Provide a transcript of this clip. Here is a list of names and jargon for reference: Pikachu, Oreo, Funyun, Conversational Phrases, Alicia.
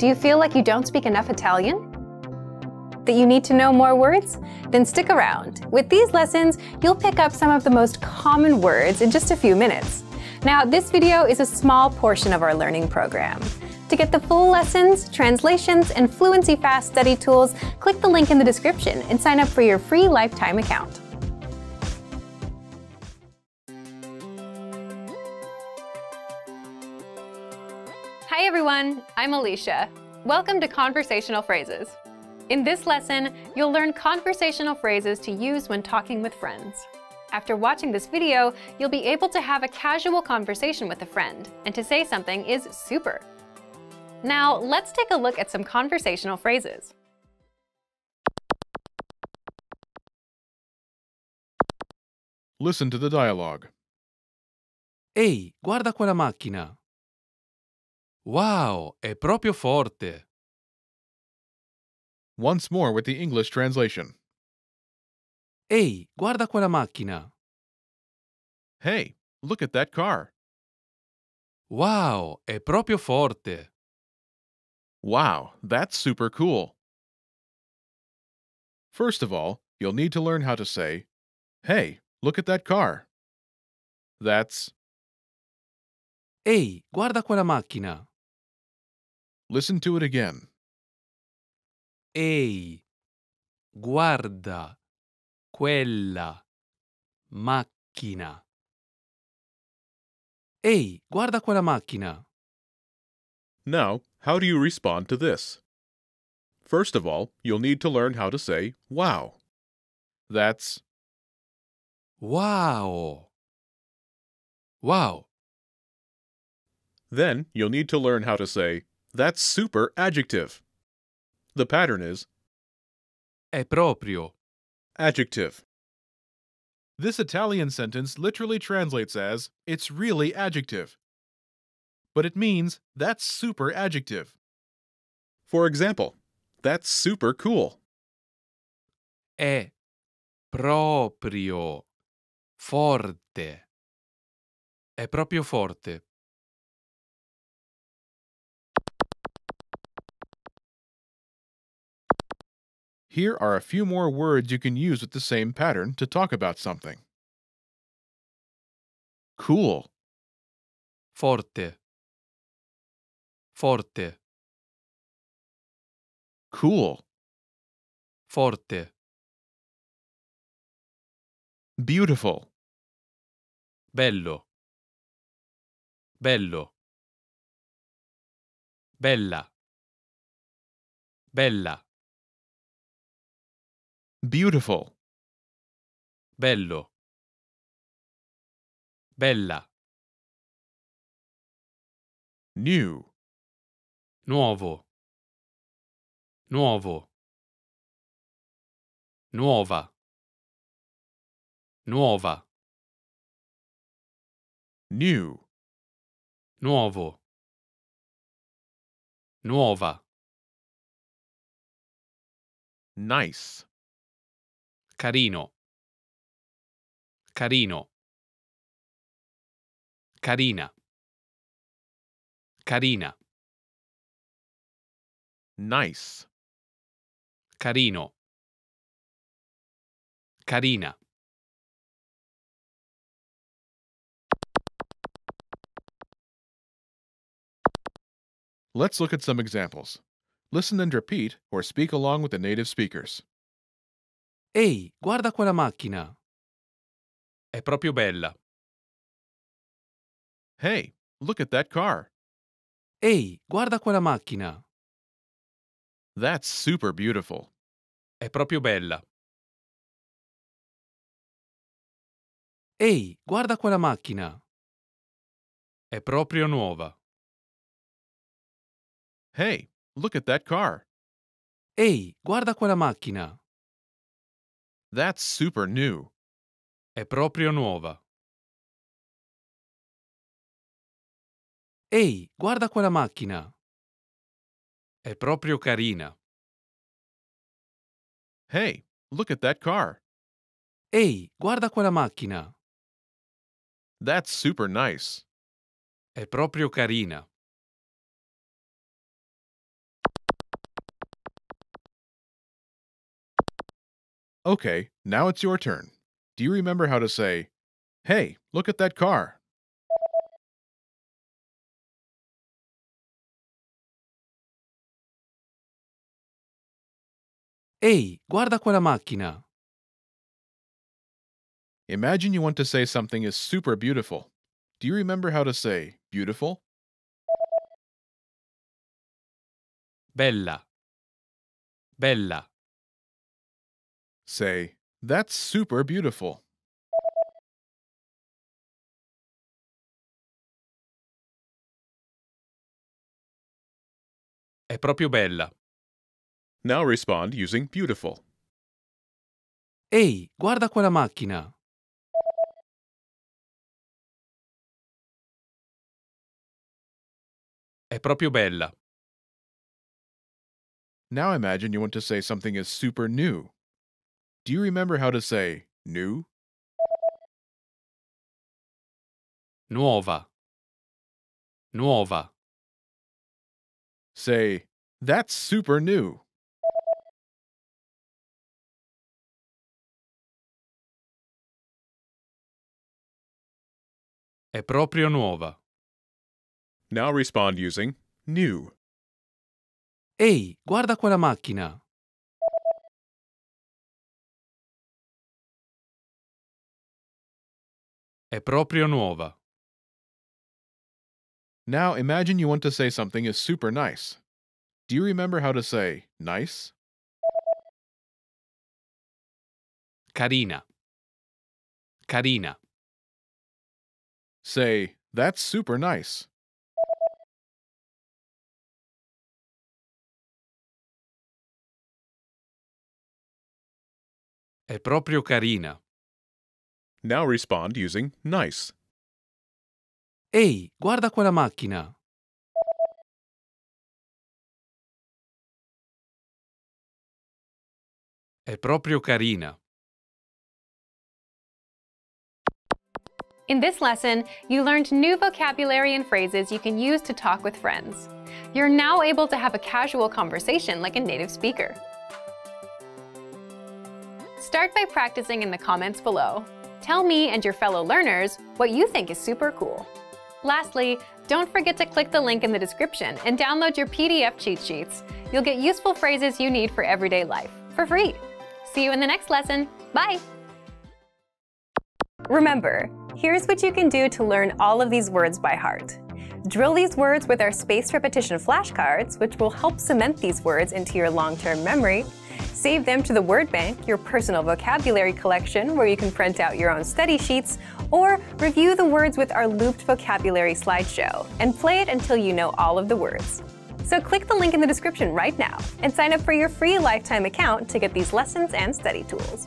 Do you feel like you don't speak enough Italian? That you need to know more words? Then stick around. With these lessons, you'll pick up some of the most common words in just a few minutes. Now, this video is a small portion of our learning program. To get the full lessons, translations, and Fluency Fast study tools, click the link in the description and sign up for your free lifetime account. Hi everyone, I'm Alicia. Welcome to Conversational Phrases. In this lesson, you'll learn conversational phrases to use when talking with friends. After watching this video, you'll be able to have a casual conversation with a friend, and to say something is super. Now, let's take a look at some conversational phrases. Listen to the dialogue. Ehi, guarda quella macchina. Wow, è proprio forte. Once more with the English translation. Ehi, guarda quella macchina. Hey, look at that car. Wow, è proprio forte. Wow, that's super cool. First of all, you'll need to learn how to say, hey, look at that car. That's Ehi, guarda quella macchina. Listen to it again. Ehi, guarda quella macchina. Ehi, guarda quella macchina. Now, how do you respond to this? First of all, you'll need to learn how to say, wow. That's wow. Wow. Then, you'll need to learn how to say, that's super adjective. The pattern is è proprio adjective. This Italian sentence literally translates as it's really adjective, but it means that's super adjective. For example, that's super cool. È proprio forte. È proprio forte. Here are a few more words you can use with the same pattern to talk about something. Cool. Forte. Forte. Cool. Forte. Beautiful. Bello. Bello. Bella. Bella. Beautiful. Bello. Bella. New. Nuovo. Nuovo. Nuova. Nuova. New. Nuovo. Nuova. Nice. Carino. Carino. Carina. Carina. Nice. Carino. Carina. Let's look at some examples. Listen and repeat, or speak along with the native speakers. Ehi, guarda quella macchina. È proprio bella. Hey, look at that car. Ehi, guarda quella macchina. That's super beautiful. È proprio bella. Ehi, guarda quella macchina. È proprio nuova. Hey, look at that car. Ehi, guarda quella macchina. That's super new. È proprio nuova. Ehi, guarda quella macchina. È proprio carina. Hey, look at that car. Ehi, guarda quella macchina. That's super nice. È proprio carina. Okay, now it's your turn. Do you remember how to say, "Hey, look at that car"? Ehi, guarda quella macchina. Imagine you want to say something is super beautiful. Do you remember how to say beautiful? Bella. Bella. Say, that's super beautiful. È proprio bella. Now respond using beautiful. Ehi, guarda quella macchina. È proprio bella. Now imagine you want to say something is super new. Do you remember how to say new? Nuova. Nuova. Say, that's super new. È proprio nuova. Now respond using new. Ehi, guarda quella macchina. È proprio nuova. Now imagine you want to say something is super nice. Do you remember how to say nice? Carina. Carina. Say, that's super nice. È proprio carina. Now respond using nice. Ehi, guarda quella macchina. È proprio carina. In this lesson, you learned new vocabulary and phrases you can use to talk with friends. You're now able to have a casual conversation like a native speaker. Start by practicing in the comments below. Tell me and your fellow learners what you think is super cool. Lastly, don't forget to click the link in the description and download your PDF cheat sheets. You'll get useful phrases you need for everyday life for free. See you in the next lesson. Bye! Remember, here's what you can do to learn all of these words by heart. Drill these words with our spaced repetition flashcards, which will help cement these words into your long-term memory. Save them to the Word Bank, your personal vocabulary collection, where you can print out your own study sheets, or review the words with our looped vocabulary slideshow, and play it until you know all of the words. So click the link in the description right now, and sign up for your free lifetime account to get these lessons and study tools.